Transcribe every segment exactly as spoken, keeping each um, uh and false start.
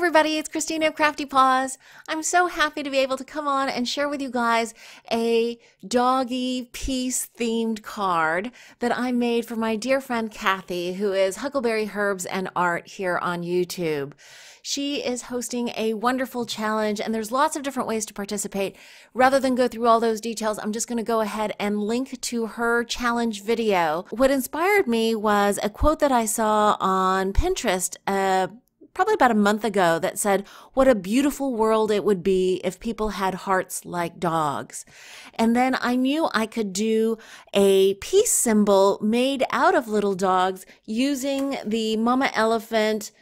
everybody, it's Christina of Crafty Paws. I'm so happy to be able to come on and share with you guys a doggy peace themed card that I made for my dear friend Kathy, who is Huckleberry Herbs and Art here on YouTube. She is hosting a wonderful challenge, and there's lots of different ways to participate. Rather than go through all those details, I'm just going to go ahead and link to her challenge video. What inspired me was a quote that I saw on Pinterest uh, probably about a month ago that said, "What a beautiful world it would be if people had hearts like dogs." And then I knew I could do a peace symbol made out of little dogs using the Mama Elephant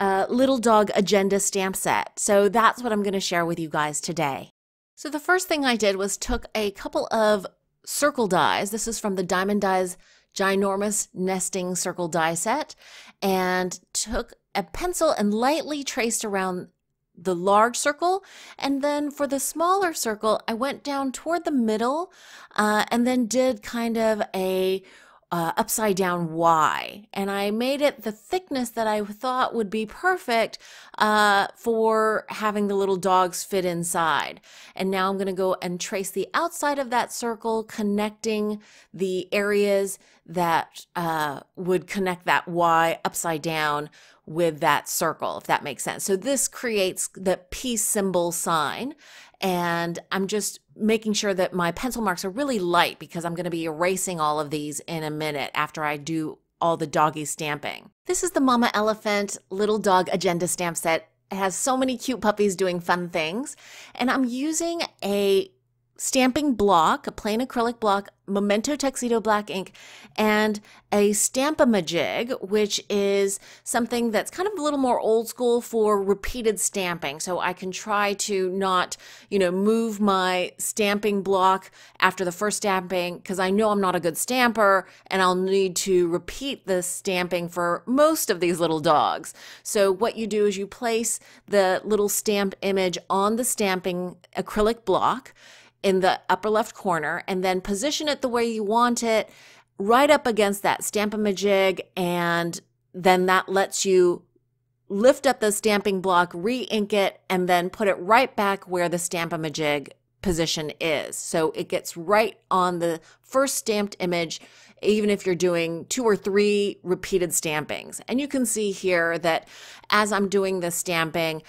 Uh, Little Dog Agenda stamp set. So that's what I'm going to share with you guys today. So the first thing I did was took a couple of circle dies. This is from the Diamond Dies Ginormous Nesting Circle Die Set, and took a pencil and lightly traced around the large circle, and then for the smaller circle I went down toward the middle uh, and then did kind of a Uh, upside down Y, and I made it the thickness that I thought would be perfect uh, for having the little dogs fit inside. And now I'm going to go and trace the outside of that circle, connecting the areas that uh, would connect that Y upside down with that circle, if that makes sense. So this creates the peace symbol sign, and I'm just making sure that my pencil marks are really light because I'm going to be erasing all of these in a minute after I do all the doggy stamping. This is the Mama Elephant Little Dog Agenda stamp set. It has so many cute puppies doing fun things, and I'm using a stamping block, a plain acrylic block, Memento Tuxedo Black Ink, and a Stamp-a-ma-jig, which is something that's kind of a little more old school for repeated stamping. So I can try to not, you know, move my stamping block after the first stamping, because I know I'm not a good stamper and I'll need to repeat the stamping for most of these little dogs. So what you do is you place the little stamp image on the stamping acrylic block in the upper left corner, and then position it the way you want it right up against that Stamp-a-ma-jig, and then that lets you lift up the stamping block, re-ink it, and then put it right back where the Stamp-a-ma-jig position is. So it gets right on the first stamped image, even if you're doing two or three repeated stampings. And you can see here that as I'm doing the stamping,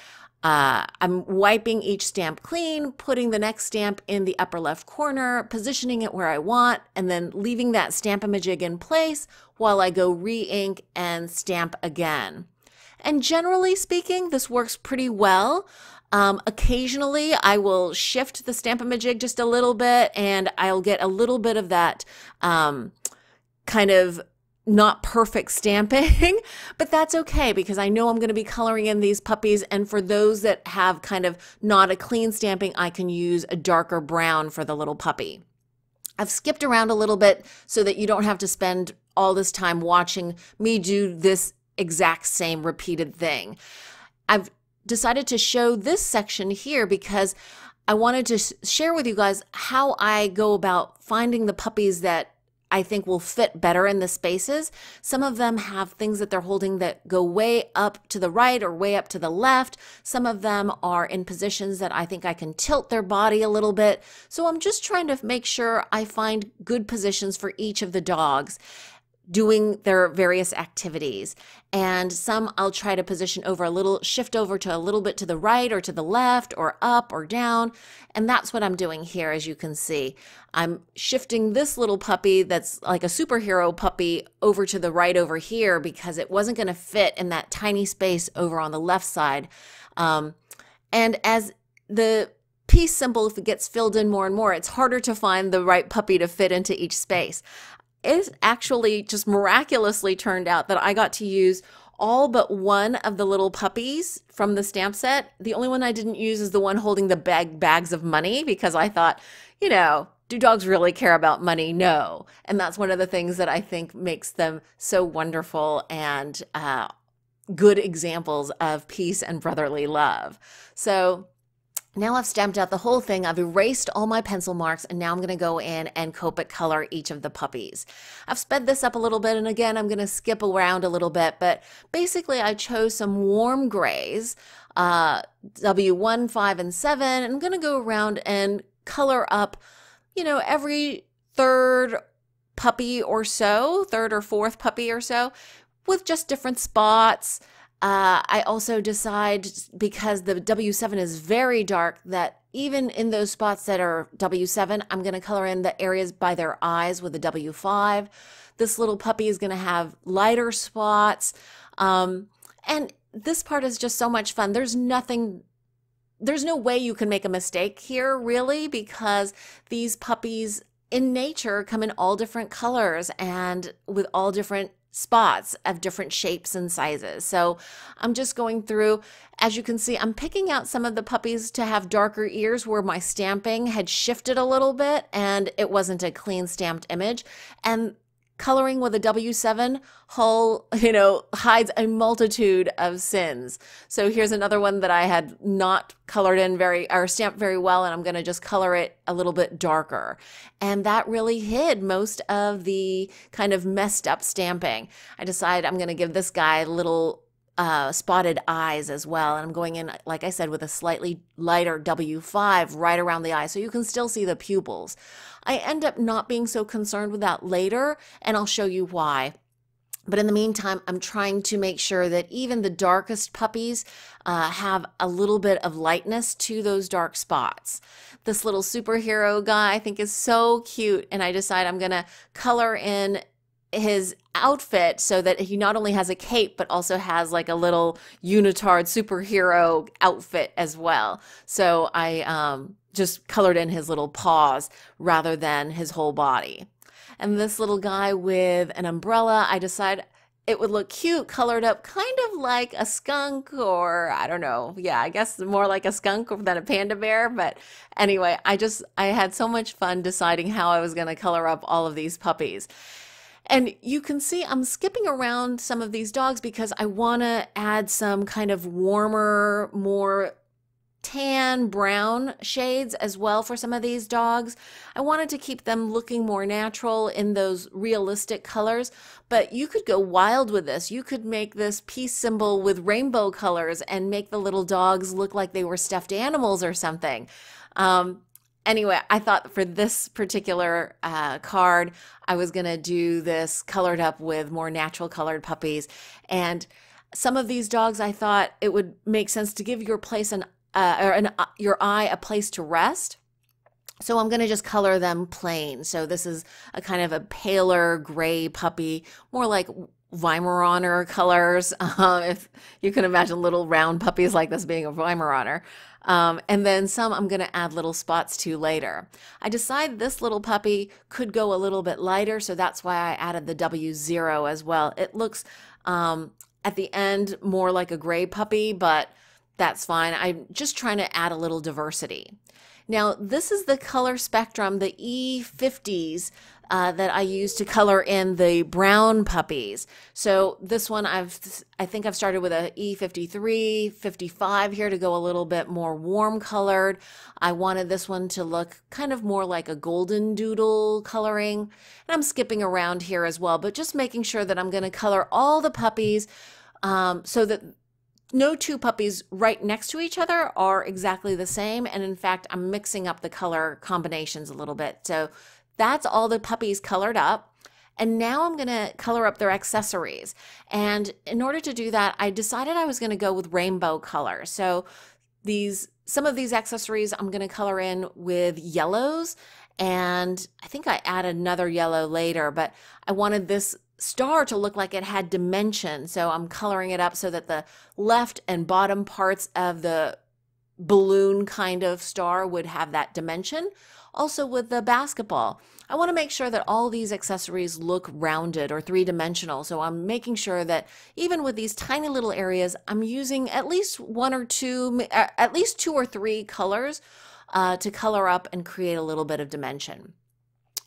Uh, I'm wiping each stamp clean, putting the next stamp in the upper left corner, positioning it where I want, and then leaving that Stamp-a-ma-jig in place while I go re-ink and stamp again. And generally speaking, this works pretty well. Um, occasionally, I will shift the Stamp-a-ma-jig just a little bit, and I'll get a little bit of that um, kind of not perfect stamping, but that's okay because I know I'm going to be coloring in these puppies, and for those that have kind of not a clean stamping, I can use a darker brown for the little puppy. I've skipped around a little bit so that you don't have to spend all this time watching me do this exact same repeated thing. I've decided to show this section here because I wanted to share with you guys how I go about finding the puppies that I think will fit better in the spaces. Some of them have things that they're holding that go way up to the right or way up to the left. Some of them are in positions that I think I can tilt their body a little bit. So I'm just trying to make sure I find good positions for each of the dogs doing their various activities. And some I'll try to position over a little, shift over to a little bit to the right or to the left or up or down. And that's what I'm doing here, as you can see. I'm shifting this little puppy that's like a superhero puppy over to the right over here because it wasn't going to fit in that tiny space over on the left side. Um, and as the piece symbol, if it gets filled in more and more, it's harder to find the right puppy to fit into each space. It actually just miraculously turned out that I got to use all but one of the little puppies from the stamp set. The only one I didn't use is the one holding the bag bags of money because I thought, you know, do dogs really care about money? No. And that's one of the things that I think makes them so wonderful and uh, good examples of peace and brotherly love. So Now I've stamped out the whole thing, I've erased all my pencil marks, and now I'm going to go in and Copic color each of the puppies. I've sped this up a little bit, and again, I'm going to skip around a little bit, but basically I chose some warm grays, uh, W one, five, and seven, and I'm going to go around and color up, you know, every third puppy or so, third or fourth puppy or so, with just different spots. Uh, I also decide, because the W seven is very dark, that even in those spots that are W seven, I'm going to color in the areas by their eyes with a W five. This little puppy is going to have lighter spots. Um, and this part is just so much fun. There's nothing, there's no way you can make a mistake here, really, because these puppies in nature come in all different colors and with all different spots of different shapes and sizes. So I'm just going through, as you can see, I'm picking out some of the puppies to have darker ears where my stamping had shifted a little bit and it wasn't a clean stamped image. And coloring with a W seven hull, you know, hides a multitude of sins. So here's another one that I had not colored in very, or stamped very well, and I'm going to just color it a little bit darker. And that really hid most of the kind of messed up stamping. I decided I'm going to give this guy little uh, spotted eyes as well. And I'm going in, like I said, with a slightly lighter W five right around the eye, so you can still see the pupils. I end up not being so concerned with that later, and I'll show you why. But in the meantime, I'm trying to make sure that even the darkest puppies uh, have a little bit of lightness to those dark spots. This little superhero guy I think is so cute, and I decide I'm going to color in his outfit so that he not only has a cape but also has like a little unitard superhero outfit as well. So I um, just colored in his little paws rather than his whole body. And this little guy with an umbrella, I decide it would look cute colored up kind of like a skunk, or I don't know, yeah, I guess more like a skunk than a panda bear. But anyway, I just I had so much fun deciding how I was going to color up all of these puppies. And you can see I'm skipping around some of these dogs because I want to add some kind of warmer, more tan brown shades as well for some of these dogs. I wanted to keep them looking more natural in those realistic colors, but you could go wild with this. You could make this peace symbol with rainbow colors and make the little dogs look like they were stuffed animals or something. Um, Anyway, I thought for this particular uh, card, I was going to do this colored up with more natural colored puppies. And some of these dogs, I thought it would make sense to give your place an, uh, or an, uh, your eye a place to rest. So I'm going to just color them plain. So this is a kind of a paler gray puppy, more like Weimaraner colors. Uh, if you can imagine little round puppies like this being a Weimaraner. Um, and then some I'm going to add little spots to later. I decide this little puppy could go a little bit lighter, so that's why I added the W zero as well. It looks um, at the end more like a gray puppy, but that's fine. I'm just trying to add a little diversity. Now this is the color spectrum, the E fifties uh, that I use to color in the brown puppies. So this one I've, I think I've started with a E fifty-three, fifty-five here to go a little bit more warm colored. I wanted this one to look kind of more like a golden doodle coloring. And I'm skipping around here as well, but just making sure that I'm going to color all the puppies um, so that no two puppies right next to each other are exactly the same. And in fact, I'm mixing up the color combinations a little bit. So that's all the puppies colored up. And now I'm going to color up their accessories. And in order to do that, I decided I was going to go with rainbow color. So these, some of these accessories I'm going to color in with yellows. And I think I add another yellow later, but I wanted this star to look like it had dimension. So I'm coloring it up so that the left and bottom parts of the balloon kind of star would have that dimension. Also with the basketball, I want to make sure that all these accessories look rounded or three-dimensional. So I'm making sure that even with these tiny little areas, I'm using at least one or two, at least two or three colors uh, to color up and create a little bit of dimension.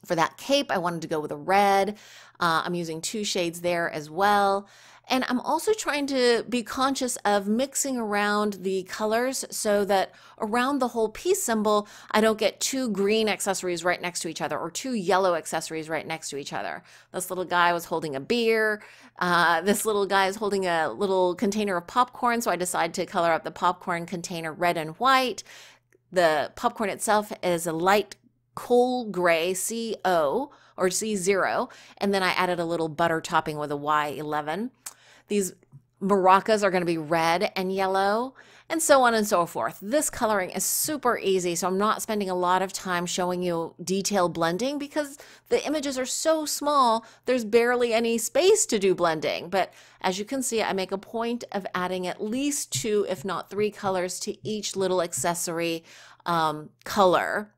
For that cape, I wanted to go with a red. Uh, I'm using two shades there as well. And I'm also trying to be conscious of mixing around the colors so that around the whole peace symbol, I don't get two green accessories right next to each other or two yellow accessories right next to each other. This little guy was holding a beer. Uh, this little guy is holding a little container of popcorn. So I decided to color up the popcorn container red and white. The popcorn itself is a light coal gray, C O or C zero. And then I added a little butter topping with a Y eleven. These maracas are going to be red and yellow, and so on and so forth. This coloring is super easy, so I'm not spending a lot of time showing you detail blending because the images are so small, there's barely any space to do blending. But as you can see, I make a point of adding at least two, if not three colors to each little accessory um, color,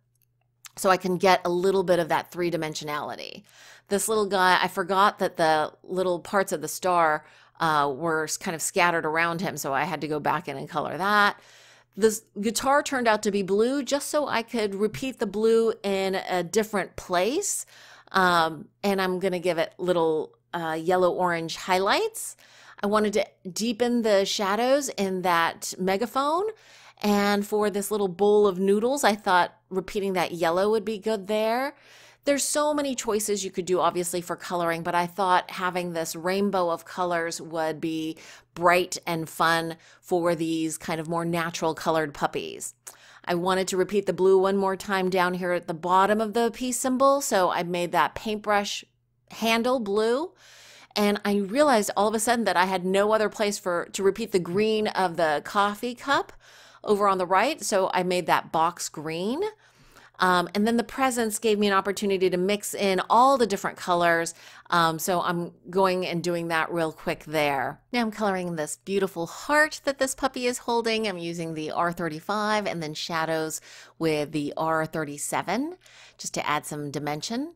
so I can get a little bit of that three-dimensionality. This little guy, I forgot that the little parts of the star uh, were kind of scattered around him, so I had to go back in and color that. This guitar turned out to be blue just so I could repeat the blue in a different place. Um, and I'm gonna give it little uh, yellow-orange highlights. I wanted to deepen the shadows in that megaphone. And for this little bowl of noodles, I thought repeating that yellow would be good there. There's so many choices you could do, obviously, for coloring, but I thought having this rainbow of colors would be bright and fun for these kind of more natural colored puppies. I wanted to repeat the blue one more time down here at the bottom of the peace symbol, so I made that paintbrush handle blue. And I realized all of a sudden that I had no other place for to repeat the green of the coffee cup over on the right, so I made that box green. Um, and then the presents gave me an opportunity to mix in all the different colors. Um, so I'm going and doing that real quick there. Now I'm coloring this beautiful heart that this puppy is holding. I'm using the R thirty-five and then shadows with the R thirty-seven just to add some dimension.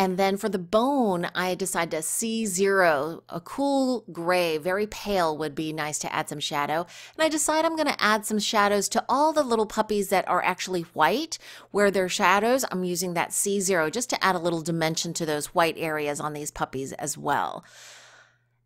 And then for the bone, I decided to C zero, a cool gray, very pale would be nice to add some shadow. And I decide I'm gonna add some shadows to all the little puppies that are actually white. Where they're shadows, I'm using that C zero just to add a little dimension to those white areas on these puppies as well.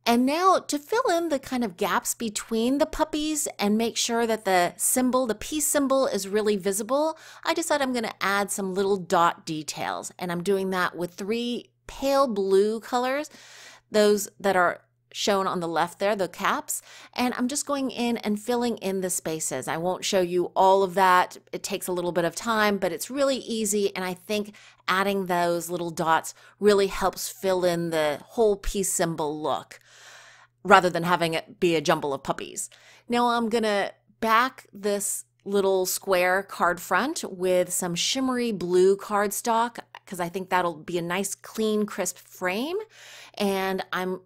And now to fill in the kind of gaps between the puppies and make sure that the symbol, the peace symbol, is really visible, I decide I'm going to add some little dot details. And I'm doing that with three pale blue colors, those that are shown on the left there, the caps. And I'm just going in and filling in the spaces. I won't show you all of that. It takes a little bit of time, but it's really easy. And I think adding those little dots really helps fill in the whole peace symbol look, rather than having it be a jumble of puppies. Now I'm gonna back this little square card front with some shimmery blue cardstock because I think that'll be a nice, clean, crisp frame. And I'm,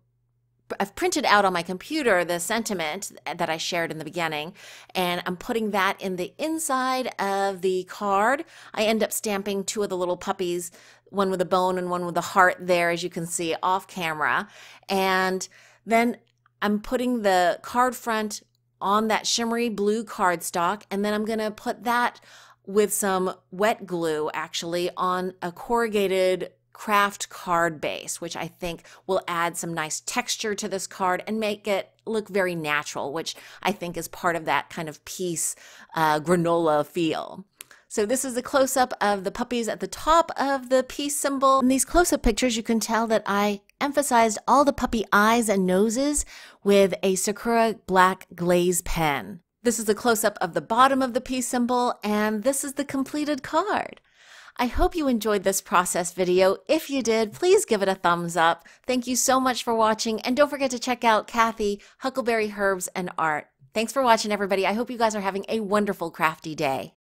I've printed out on my computer the sentiment that I shared in the beginning, and I'm putting that in the inside of the card. I end up stamping two of the little puppies, one with a bone and one with a heart there, as you can see off camera. And then I'm putting the card front on that shimmery blue cardstock, and then I'm going to put that with some wet glue actually on a corrugated craft card base, which I think will add some nice texture to this card and make it look very natural, which I think is part of that kind of peace uh, granola feel. So this is a close-up of the puppies at the top of the peace symbol. In these close-up pictures, you can tell that I emphasized all the puppy eyes and noses with a Sakura Black Glaze Pen. This is a close-up of the bottom of the peace symbol, and this is the completed card. I hope you enjoyed this process video. If you did, please give it a thumbs up. Thank you so much for watching, and don't forget to check out Kathy, Huckleberry Herbs and Art. Thanks for watching, everybody. I hope you guys are having a wonderful crafty day.